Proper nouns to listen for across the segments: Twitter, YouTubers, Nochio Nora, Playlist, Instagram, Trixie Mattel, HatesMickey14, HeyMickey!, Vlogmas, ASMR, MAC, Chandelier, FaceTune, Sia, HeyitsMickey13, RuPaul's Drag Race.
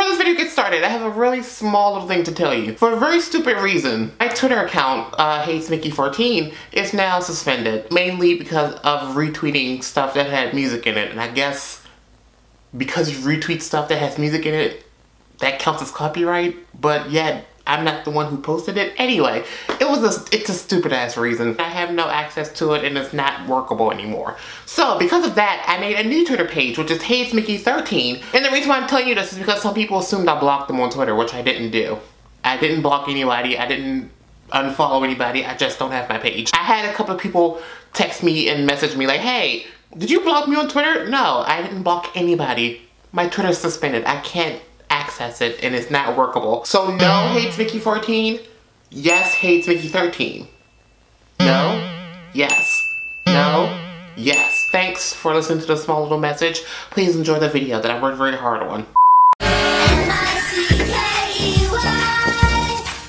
Before this video gets started, I have a really small little thing to tell you. For a very stupid reason, my Twitter account, HatesMickey14, is now suspended, mainly because of retweeting stuff that had music in it. And I guess because you retweet stuff that has music in it, that counts as copyright, but yet I'm not the one who posted it. Anyway, it's a stupid ass reason. I have no access to it and it's not workable anymore. So because of that, I made a new Twitter page, which is HeyitsMickey13. And the reason why I'm telling you this is because some people assumed I blocked them on Twitter, which I didn't do. I didn't block anybody, I didn't unfollow anybody, I just don't have my page. I had a couple of people text me and message me like, hey, did you block me on Twitter? No, I didn't block anybody. My Twitter's suspended, I can't access it and it's not workable. So no HatesMickey14, yes HatesMickey13. No, yes, no, yes. Thanks for listening to this small little message. Please enjoy the video that I worked very hard on.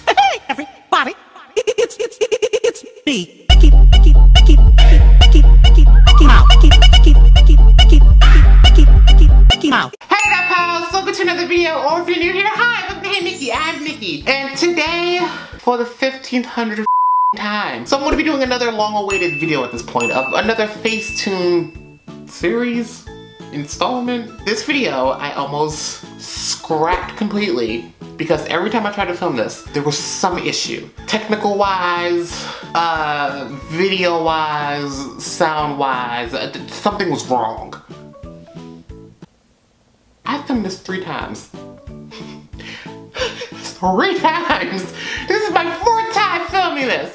Hey everybody, it's me, Mickey Mouse. To another video, or if you're new here, hi, welcome to Hey Mickey, I'm Mickey, and today, for the 1500th time, so I'm going to be doing another long-awaited video at this point of another FaceTune series installment. This video, I almost scrapped completely, because every time I tried to film this, there was some issue. Technical-wise, video-wise, sound-wise, something was wrong. I've done this 3 times. 3 times! This is my 4th time filming this!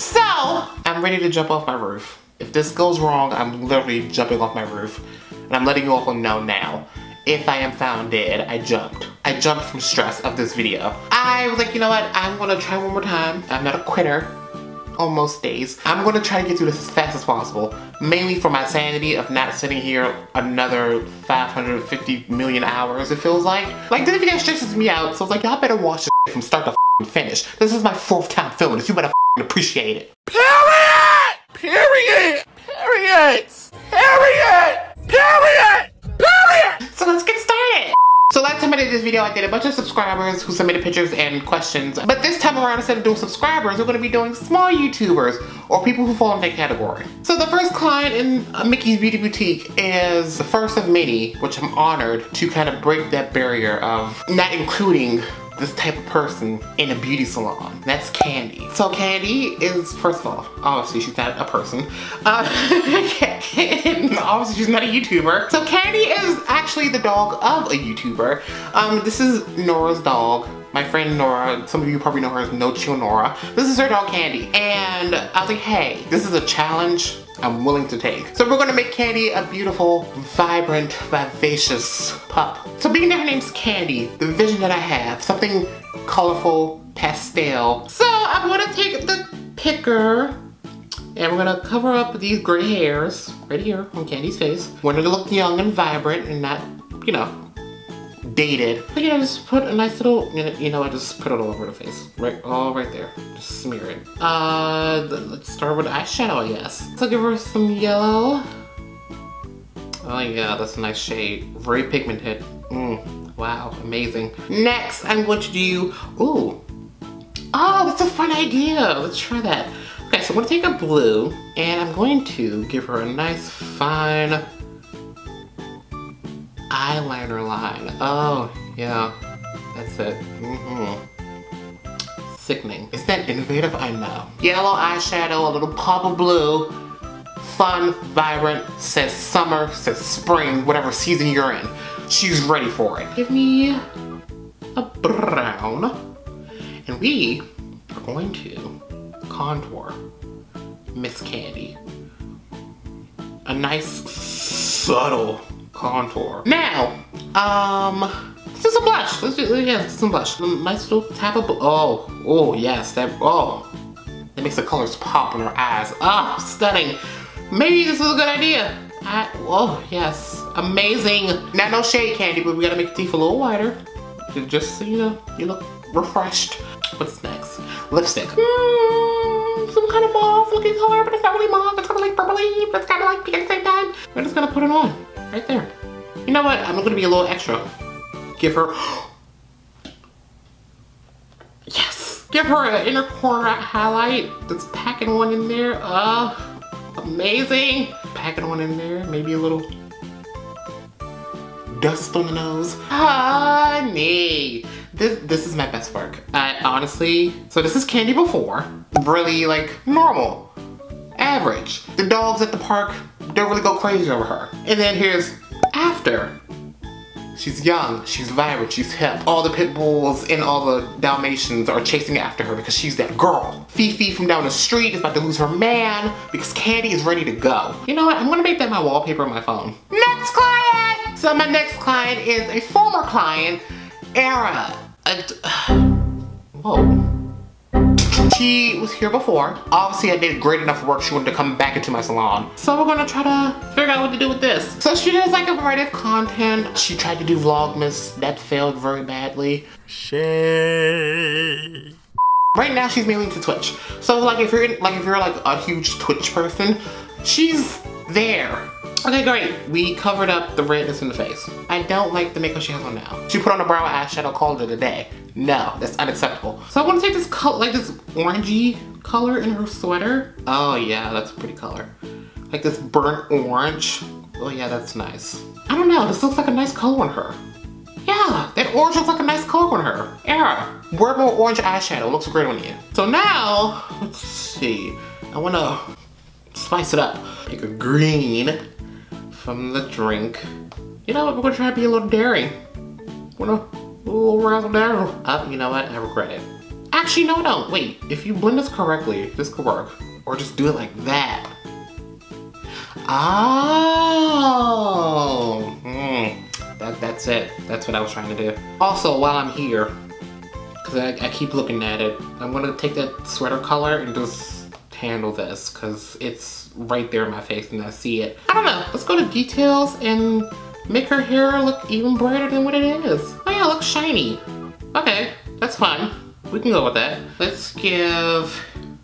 So, I'm ready to jump off my roof. If this goes wrong, I'm literally jumping off my roof. And I'm letting you all know now. If I am found dead, I jumped. I jumped from stress of this video. I was like, you know what? I'm gonna try one more time. I'm not a quitter. On most days. I'm gonna try to get through this as fast as possible, mainly for my sanity of not sitting here another 550 million hours, it feels like. Like, this video stresses me out, so I was like, y'all better watch this from start to finish. This is my 4th time filming this, you better appreciate it. Period! Period! Period! Period! Period! Period! So let's get started! So last time I did this video, I did a bunch of subscribers who submitted pictures and questions. But this time around, instead of doing subscribers, we're gonna be doing small YouTubers or people who fall in that category. So the first client in Mickey's Beauty Boutique is the first of many, which I'm honored to kind of break that barrier of not including this type of person in a beauty salon. That's Candy. So Candy is, first of all, obviously she's not a person. Obviously she's not a YouTuber. So Candy is actually the dog of a YouTuber. This is Nora's dog. My friend Nora, some of you probably know her as Nochio Nora. This is her dog Candy. And I was like, hey, this is a challenge I'm willing to take. So we're gonna make Candy a beautiful, vibrant, vivacious pup. So being that her name's Candy, the vision that I have, something colorful, pastel. So I'm gonna take the picker and we're gonna cover up these gray hairs right here on Candy's face. We're gonna look young and vibrant and not, you know, dated. But yeah, just put a nice little, you know, I just put it all over the face. Right, all right there. Just smear it. Let's start with eyeshadow, I guess. So give her some yellow. Oh yeah, that's a nice shade. Very pigmented. Wow, amazing. Next, I'm going to do, ooh. Oh, that's a fun idea. Let's try that. Okay, so I'm gonna take a blue and I'm going to give her a nice, fine eyeliner line. Oh, yeah, that's it. Sickening. Is that innovative? I know. Yellow eyeshadow, a little pop of blue. Fun, vibrant, says summer, says spring, whatever season you're in. She's ready for it. Give me a brown. And we are going to contour Miss Candy. A nice, subtle contour. Now, this is some blush. Let's do, yeah, some blush. Nice little tap of, oh yes, that, that makes the colors pop in her eyes. Ah, oh, stunning. Maybe this was a good idea. Oh yes, amazing. Now no shade, Candy, but we gotta make the teeth a little wider. Just so you know, you look refreshed. What's next? Lipstick. Some kind of mauve looking color, but it's not really mauve. It's kind of like purpley, but it's kind of like pink at the same time. We're just gonna put it on. Right there. You know what? I'm gonna be a little extra. Give her Give her an inner corner highlight that's packing one in there. Amazing. Packing one in there. Maybe a little dust on the nose. Honey. This is my best work. I honestly, so this is candy before. Really like normal, average. The dogs at the park don't really go crazy over her. And then here's after. She's young, she's vibrant, she's hip. All the pit bulls and all the Dalmatians are chasing after her because she's that girl. Fifi from down the street is about to lose her man because Candy is ready to go. You know what? I'm gonna make that my wallpaper on my phone. Next client! So my next client is a former client, Era. She was here before. Obviously, I did great enough work. She wanted to come back into my salon. So we're gonna try to figure out what to do with this. So she does like a variety of content. She tried to do Vlogmas. That failed very badly. Shit. Right now, she's mainly into Twitch. So like if you're like a huge Twitch person, she's there. Okay, great. We covered up the redness in the face. I don't like the makeup she has on now. She put on a brow eyeshadow, called it a day. No, that's unacceptable. So I want to take this color, like this orangey color in her sweater. Oh yeah, that's a pretty color. Like this burnt orange. Oh yeah, that's nice. I don't know, this looks like a nice color on her. Yeah, that orange looks like a nice color on her. Era, wear more orange eyeshadow. Looks great on you. So now, let's see. I want to spice it up. Make a green from the drink. You know what, we're gonna try to be a little daring. Wanna a little razzle dazzle. You know what, I regret it. Actually, no, no, wait. If you blend this correctly, this could work. Or just do it like that. Oh, that's it. That's what I was trying to do. Also, while I'm here, cause I keep looking at it, I'm gonna take that sweater color and just handle this because it's right there in my face and I see it. I don't know, let's go to details and make her hair look even brighter than what it is. Oh yeah, it looks shiny. Okay, that's fine. We can go with that. Let's give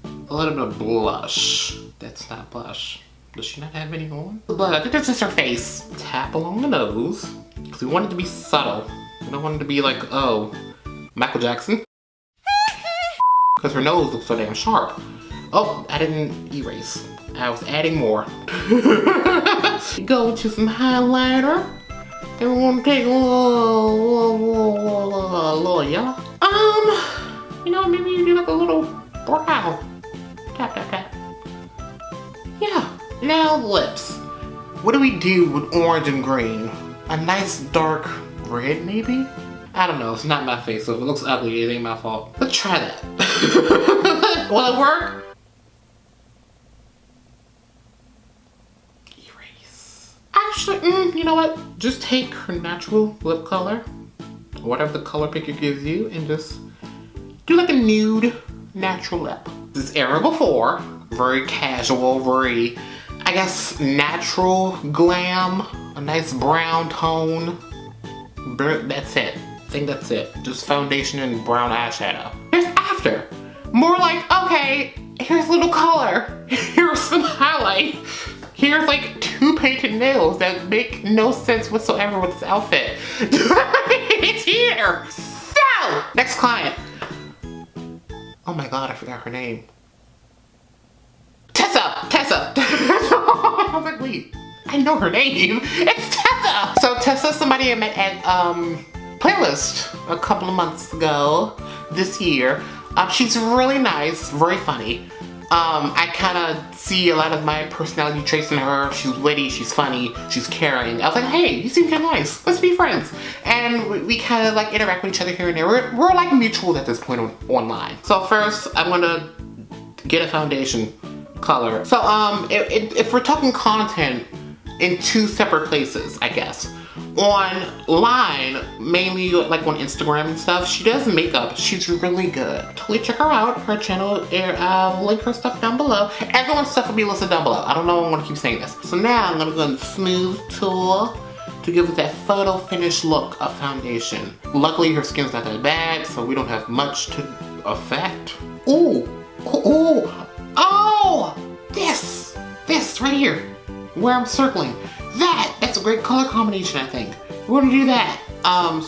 a little bit of blush. That's not blush. Does she not have any on? But I think that's just her face. Tap along the nose because we want it to be subtle. We don't want it to be like, oh, Michael Jackson. Because her nose looks so damn sharp. Oh, I didn't erase. I was adding more. Go to some highlighter. Then we're gonna take a little yellow. You know, maybe you do like a little brow. Tap, tap, tap. Yeah. Now lips. What do we do with orange and green? A nice dark red, maybe? I don't know. It's not my face, so if it looks ugly, it ain't my fault. Let's try that. Will it work? You know what? Just take her natural lip color, whatever the color picker gives you, and just do like a nude natural lip. This era before, very casual, very, I guess, natural glam, a nice brown tone. That's it. I think that's it. Just foundation and brown eyeshadow. Here's after. More like, okay, here's a little color. Here's some highlight. Here's like two painted nails that make no sense whatsoever with this outfit. It's here. So, next client. Oh my God, I forgot her name. Tessa. I was like, wait, I know her name. It's Tessa. So Tessa, somebody I met at Playlist a couple of months ago this year. She's really nice, very funny. I kind of see a lot of my personality traits in her. She's witty, she's funny, she's caring. I was like, hey, you seem kind of nice. Let's be friends. And we kind of like interact with each other here and there. We're like mutuals at this point online. So first, I'm gonna get a foundation color. So if we're talking content in two separate places, I guess. Online, mainly like on Instagram and stuff, she does makeup. She's really good. Totally check her out. Her channel, link her stuff down below. Everyone's stuff will be listed down below. I don't know, I'm gonna keep saying this. So now I'm gonna go in smooth tool to give it that photo finish look of foundation. Luckily, her skin's not that bad, so we don't have much to affect. Ooh, ooh, oh, this right here, where I'm circling. That's a great color combination, I think. We're gonna do that.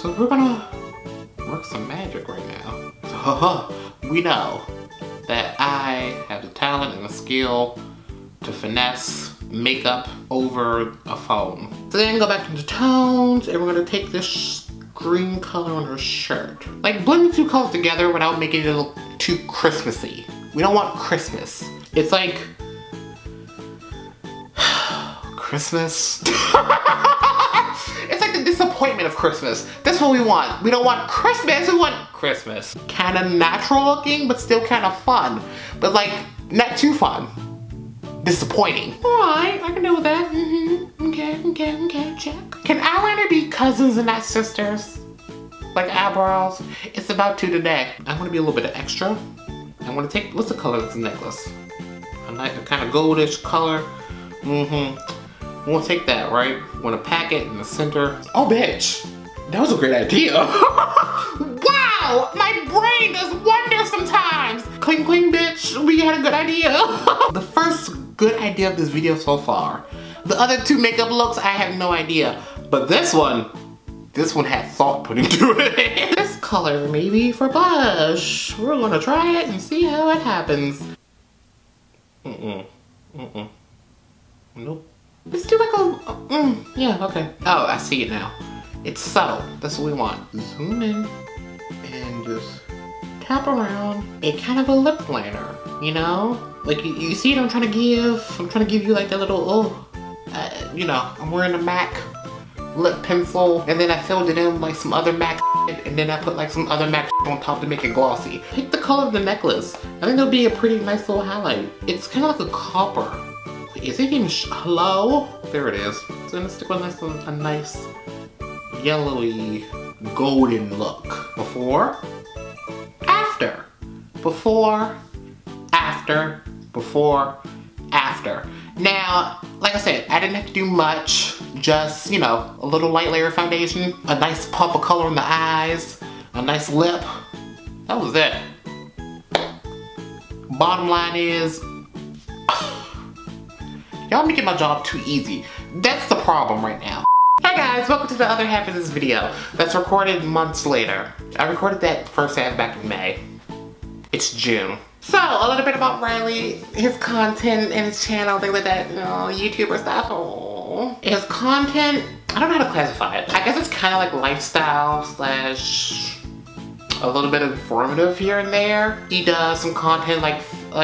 So we're gonna work some magic right now. we know that I have the talent and the skill to finesse makeup over a phone. So then go back to the tones, and we're gonna take this green color on her shirt. Like, blend the two colors together without making it look too Christmassy. We don't want Christmas. It's like... Christmas? It's like the disappointment of Christmas. That's what we want. We don't want Christmas, we want Christmas. Kind of natural looking, but still kind of fun. But like, not too fun. Disappointing. Alright, I can deal with that. Mm-hmm. Okay, check. Can eyeliner be cousins and not sisters? Like eyebrows? It's about to today. I'm gonna be a little bit extra. I'm gonna take, what's the color of this necklace? I like the kind of goldish color. Mm-hmm. We'll take that, right? Wanna pack it in the center. Oh, bitch. That was a great idea. Wow! My brain does wonders sometimes! Cling, cling, bitch. We had a good idea. The first good idea of this video so far. The other two makeup looks, I have no idea. But this one had thought put into it. This color, maybe for blush. We're gonna try it and see how it happens. Nope. Let's do like a, yeah, okay. Oh, I see it now. It's subtle. That's what we want. Zoom in and just tap around. A kind of a lip liner, you know? Like, you see what I'm trying to give? I'm trying to give you like that little, you know, I'm wearing a MAC lip pencil, and then I filled it in with like some other MAC shit, and then I put like some other MAC shit on top to make it glossy. Pick the color of the necklace. I think it'll be a pretty nice little highlight. It's kind of like a copper. Is it even hello? There it is. So I'm gonna stick with a nice yellowy golden look. Before, after. Before, after, before, after. Now, like I said, I didn't have to do much. Just, you know, a little light layer of foundation, a nice pop of color in the eyes, a nice lip. That was it. Bottom line is, y'all making my job too easy. That's the problem right now. Hey guys, welcome to the other half of this video that's recorded months later. I recorded that first half back in May. It's June. So, a little bit about Riley, his content and his channel, things like that, you know, YouTuber stuff. Aww. His content, I don't know how to classify it. I guess it's kind of like lifestyle slash a little bit informative here and there. He does some content like,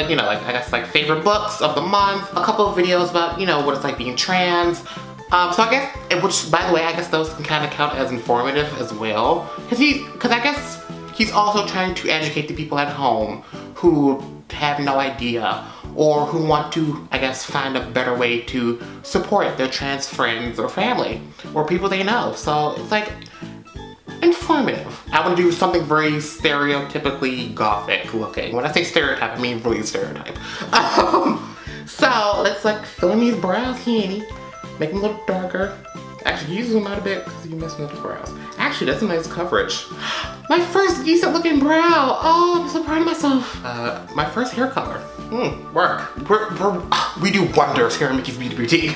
you know, like, I guess, like, favorite books of the month, a couple of videos about, you know, what it's like being trans. So I guess, which, by the way, I guess those can kind of count as informative as well. Because I guess he's also trying to educate the people at home who have no idea or who want to, I guess, find a better way to support their trans friends or family or people they know. So it's like, informative. I want to do something very stereotypically gothic looking. When I say stereotype, I mean really stereotype. So let's like fill in these brows, honey. Make them a little darker. Actually, you zoom out a bit because you're messing up the brows. Actually, that's a nice coverage. My first decent looking brow. Oh, I'm so proud of myself. My first hair color. Work. We do wonders here at Mickey's Beauty Boutique.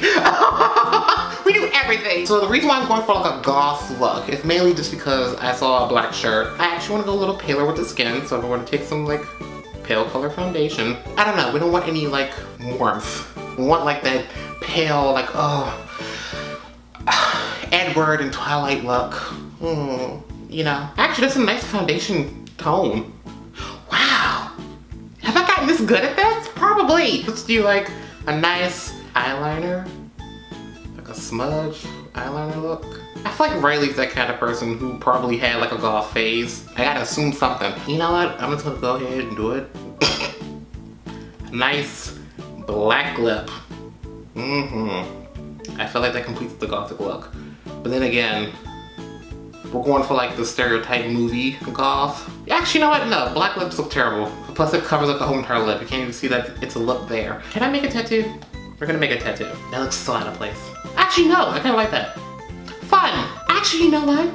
We do everything. So the reason why I'm going for like a goth look is mainly just because I saw a black shirt. I actually want to go a little paler with the skin, so I want to take some like pale color foundation. I don't know, we don't want any like warmth. We want like that pale, like, oh, Edward and Twilight look. You know. Actually, that's a nice foundation tone. Wow. Have I gotten this good at this? Probably. Let's do like a nice eyeliner. A smudge eyeliner look. I feel like Riley's that kind of person who probably had like a goth phase. I gotta assume something. You know what? I'm just gonna go ahead and do it. Nice black lip. I feel like that completes the gothic look. But then again, we're going for like the stereotype movie goth. Actually, you know what? No, black lips look terrible. Plus it covers up the whole entire lip. You can't even see that it's a lip there. Can I make a tattoo? We're gonna make a tattoo. That looks so out of place. Actually, no, I kinda like that. Fun! Actually, you know what?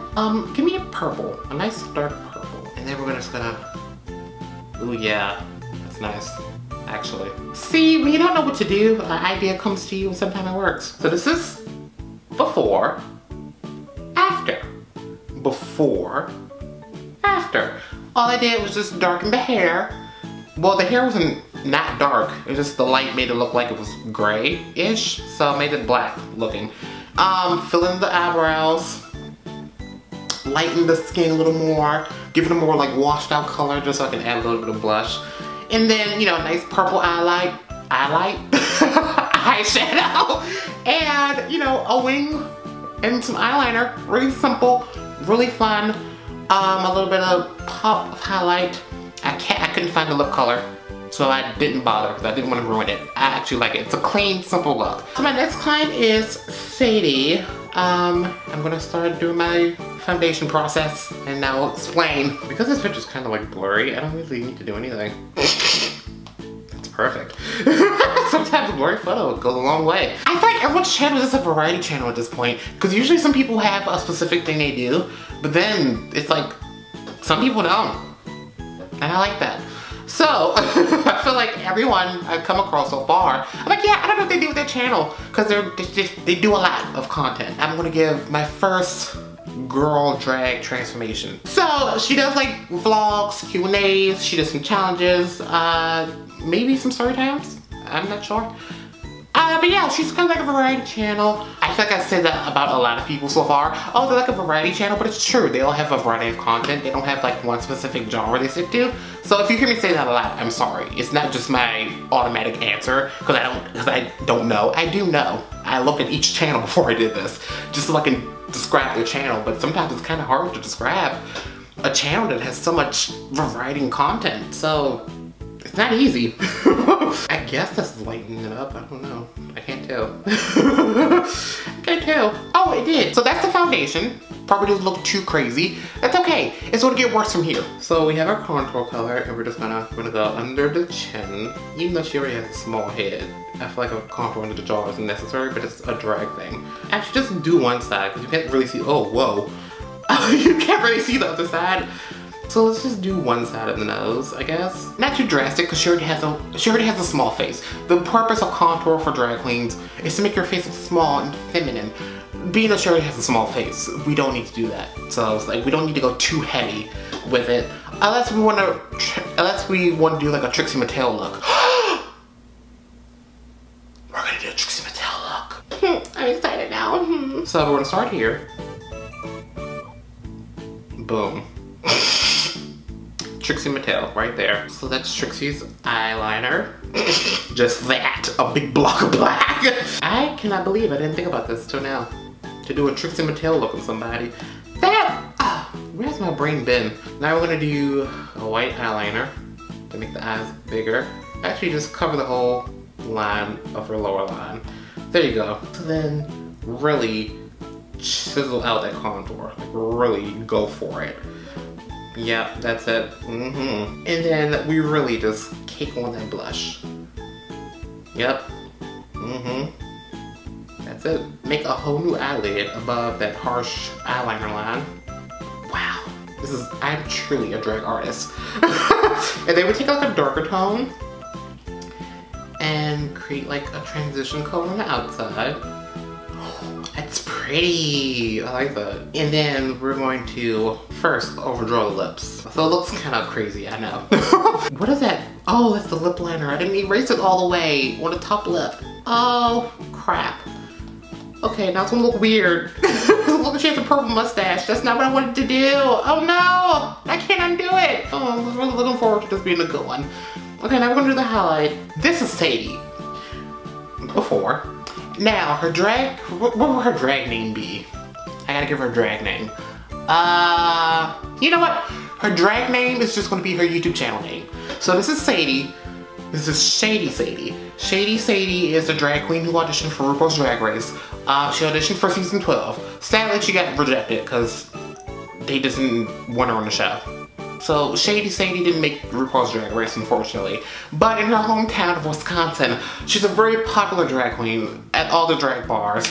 Give me a purple. A nice dark purple. And then we're just gonna... Ooh, yeah. That's nice, actually. See, when you don't know what to do, an idea comes to you and sometimes it works. So this is before, after. Before, after. All I did was just darken the hair. Well, the hair wasn't not dark. It was just the light made it look like it was gray-ish, so I made it black looking. Fill in the eyebrows, lighten the skin a little more, give it a more like washed out color just so I can add a little bit of blush. And then, you know, nice purple eyeshadow, and, you know, a wing and some eyeliner. Really simple, really fun. A little bit of pop of highlight. I couldn't find the lip color, so I didn't bother because I didn't want to ruin it. I actually like it. It's a clean, simple look. So my next client is Sadie. I'm gonna start doing my foundation process, and I will explain. Because this picture's kind of like blurry, I don't really need to do anything. That's perfect. Sometimes a blurry photo goes a long way. I feel like everyone's channel is just a variety channel at this point, because usually some people have a specific thing they do, but then it's like some people don't, and I like that. So, I feel like everyone I've come across so far, I'm like, yeah, I don't know what they do with their channel, because they do a lot of content. I'm gonna give my first girl drag transformation. So, she does like vlogs, Q&As, she does some challenges, maybe some story times? I'm not sure. But yeah, she's kind of like a variety channel. I feel like I said that about a lot of people so far. Oh, they're like a variety channel, but it's true. They all have a variety of content. They don't have like one specific genre they stick to. So if you hear me say that a lot, I'm sorry. It's not just my automatic answer, because I don't know. I do know. I looked at each channel before I did this, just so I can describe their channel, but sometimes it's kind of hard to describe a channel that has so much variety and content, so it's not easy. I guess that's lightening it up. I don't know. I can't tell. I can't tell. Oh, it did. So that's the foundation. Probably doesn't look too crazy. That's okay. It's gonna get worse from here. So we have our contour color, and we're just gonna go under the chin. Even though she already has a small head, I feel like a contour under the jaw is necessary, but it's a drag thing. Actually, just do one side because you can't really see. Oh, whoa. You can't really see the other side. So let's just do one side of the nose, I guess. Not too drastic, because she already has a small face. The purpose of contour for drag queens is to make your face look small and feminine. Being that she already has a small face, we don't need to do that. So it's like we don't need to go too heavy with it, unless we want to do like a Trixie Mattel look. We're gonna do a Trixie Mattel look. I'm excited now. So we're gonna start here. Boom. Trixie Mattel, right there. So that's Trixie's eyeliner. Just that, a big block of black. I cannot believe I didn't think about this till now. To do a Trixie Mattel look on somebody. That, where's my brain been? Now we're gonna do a white eyeliner to make the eyes bigger. Actually just cover the whole line of her lower line. There you go. So then really chisel out that contour. Like really go for it. Yep, that's it. Mm-hmm. And then we really just cake on that blush. Yep. Mm-hmm. That's it. Make a whole new eyelid above that harsh eyeliner line. Wow. This is, I'm truly a drag artist. And then we take like a darker tone and create like a transition color on the outside. That's pretty. I like that. And then we're going to first overdraw the lips. So it looks kind of crazy, I know. What is that? Oh, that's the lip liner. I didn't erase it all the way on the top lip. Oh, crap. Okay, now it's gonna look weird. Look, she has a purple mustache. That's not what I wanted to do. Oh no, I can't undo it. Oh, I was really looking forward to this being a good one. Okay, now we're gonna do the highlight. This is Sadie. Before. Now, her drag, what will her drag name be? I gotta give her a drag name. You know what? Her drag name is just gonna be her YouTube channel name. So this is Sadie. This is Shady Sadie. Shady Sadie is a drag queen who auditioned for RuPaul's Drag Race. She auditioned for season 12. Sadly, she got rejected because they didn't want her on the show. So Shady Sadie didn't make RuPaul's Drag Race, unfortunately. But in her hometown of Wisconsin, she's a very popular drag queen at all the drag bars.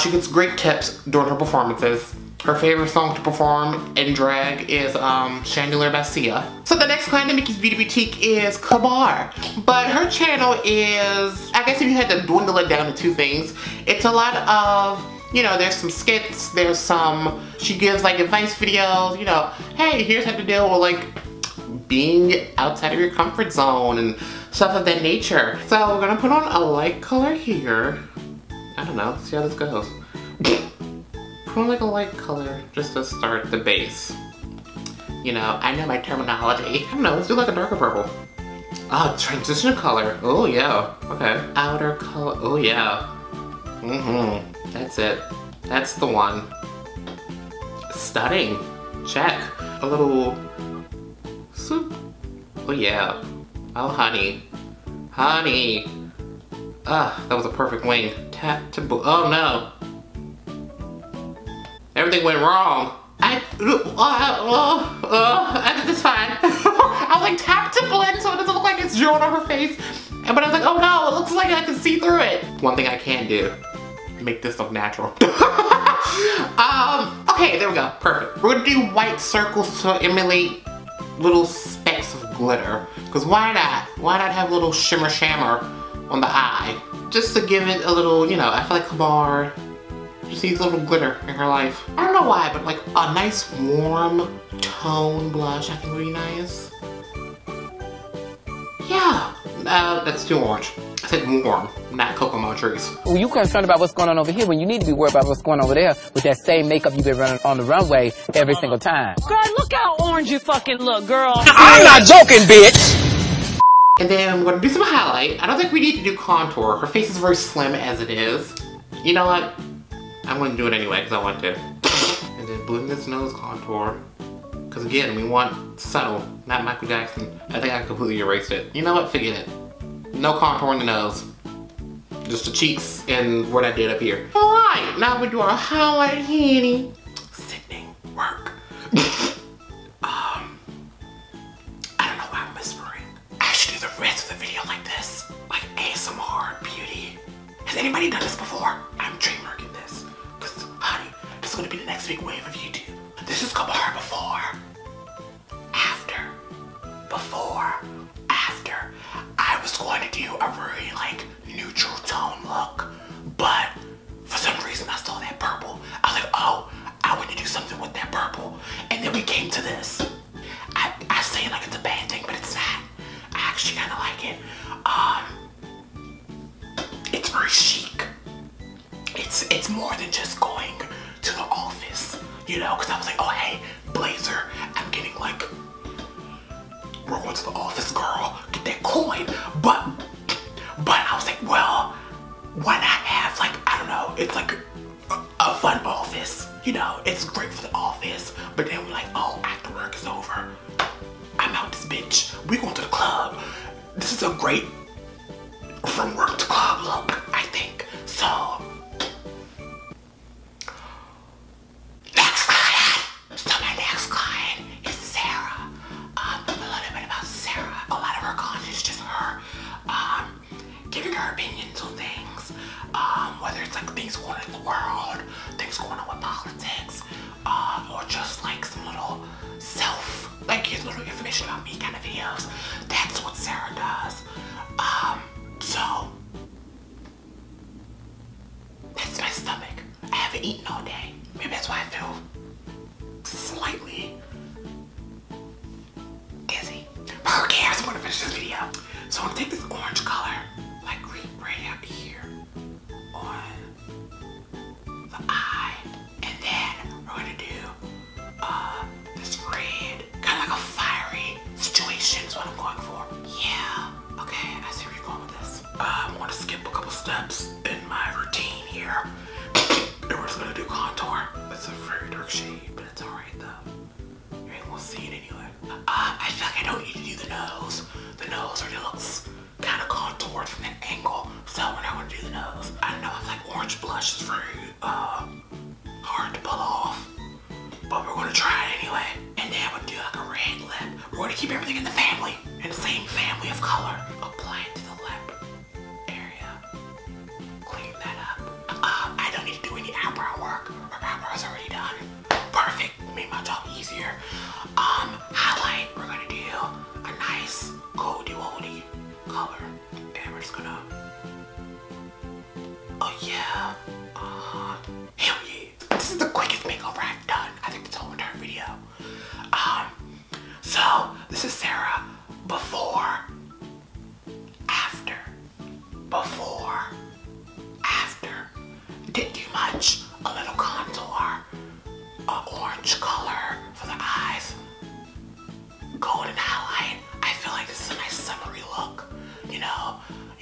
She gets great tips during her performances. Her favorite song to perform in drag is Chandelier by Sia. So the next client in Mickey's Beauty Boutique is Kabar. But her channel is, I guess if you had to dwindle it down to two things, it's a lot of, you know, there's some skits, there's some, she gives like advice videos, you know, hey, here's how to deal with like being outside of your comfort zone and stuff of that nature. So we're gonna put on a light color here. I don't know, let's see how this goes. Put on like a light color just to start the base. You know, I know my terminology. I don't know, let's do like a darker purple. Oh, transition color. Oh yeah, okay. Outer color, oh yeah. Mm-hmm, that's it. That's the one. Stunning. Check. A little soup. Oh yeah. Oh honey. Honey. Ah, that was a perfect wing. Tap to bo- oh no. Everything went wrong. I did this fine. I was like tap to blend so it doesn't look like it's drawn on her face. But I was like, oh no, it looks like I can see through it. One thing I can do, make this look natural. Okay, there we go, perfect. We're gonna do white circles to emulate little specks of glitter. Cause why not? Why not have a little shimmer shammer on the eye? Just to give it a little, you know, I feel like Kamar just needs a little glitter in her life. I don't know why, but like a nice warm tone blush, I think would be nice. Yeah. That's too orange. I said warm, not coconut trees. Well, you concerned about what's going on over here when you need to be worried about what's going on over there with that same makeup you've been running on the runway every single time. Girl, look how orange you fucking look, girl. I'm not joking, bitch. And then we're gonna do some highlight. I don't think we need to do contour. Her face is very slim as it is. You know what? I'm gonna do it anyway because I want to. And then blend this nose contour. Because again, we want subtle, not Michael Jackson. I think I completely erased it. You know what? Forget it. No contour in the nose. Just the cheeks and what I did up here. Alright, now we do our highlight, honey. Sickening work. I don't know why I'm whispering. I should do the rest of the video like this. Like ASMR beauty. Has anybody done this before? I'm trademarking this. Because, honey, this is going to be the next big wave of YouTube. This is Kamar before, after, before, after. I was going to do a really like neutral tone look, but for some reason I saw that purple. I was like, oh, I want to do something with that purple. And then we came to this. I say it like it's a bad thing, but it's not. I actually kind of like it. It's very chic. It's more than just going to the office. You know, because I was like, oh, hey, blazer, I'm getting like, we're going to the office, girl, get that coin. But I was like, well, why not have like, I don't know, it's like a fun office. You know, it's great for the office. But then we're like, oh, after work is over, I'm out this bitch. We're going to the club. This is a great from work to club look, I think. So, eating all day. Maybe that's why I feel slightly dizzy. But who cares? I'm gonna finish this video. So I'm gonna take this orange color, like right out here on the eye, and then we're gonna do this red, kind of like a fiery situation is what I'm going for. Yeah. Okay, I see where you're going with this. I'm gonna skip a couple steps in my routine here. We're just gonna do contour. It's a very dark shade, but it's alright though. You ain't gonna see it anyway. I feel like I don't need to do the nose. The nose already looks kind of contoured from that angle, so we're not gonna do the nose. I don't know, I feel like orange blush is very hard to pull off, but we're gonna try it anyway. And then we'll do like a red lip. We're gonna keep everything in the family, in the same family of color. Apply it to the lip area. Clean that up. I don't need to do any eyebrow work. My eyebrow is already done. Perfect. Made my job easier. Highlight. We're gonna do a nice goldy-woldy color, and we're just gonna. Oh yeah. Hell yeah. This is the quickest makeover I've done. I think this whole entire video. So This is Sarah before, after, before, after. Didn't do much. A little contour, an orange color for the eyes, golden highlight. I feel like this is a nice summery look. You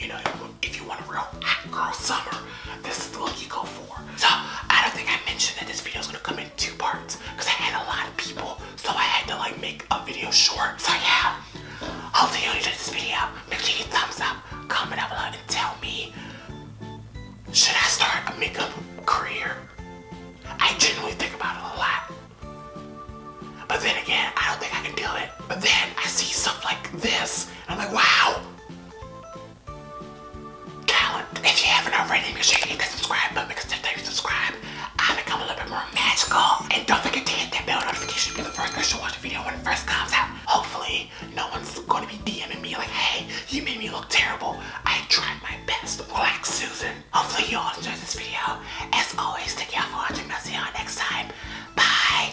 know, if you want a real hot girl summer, this is the look you go for. So I don't think I mentioned that this video is gonna come in 2 parts because I had a lot of people, so I had to like make a video short. So yeah, hopefully you enjoyed this video. Make sure you thumbs up, comment down below, and tell me, should I start a makeup career? I genuinely think about it a lot, but then again, I don't think I can do it. But then I see stuff like this, and I'm like, wow. If you haven't already, make sure you hit that subscribe button because every time you subscribe, I become a little bit more magical. And don't forget to hit that bell notification to be the first person to watch the video when it first comes out. Hopefully, no one's going to be DMing me like, hey, you made me look terrible. I tried my best, like Susan. Hopefully, you all enjoyed this video. As always, thank y'all for watching. I'll see y'all next time. Bye.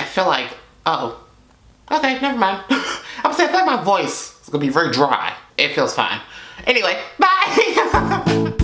I feel like, okay, never mind. I'm saying I feel like my voice is going to be very dry. It feels fine. Anyway, bye!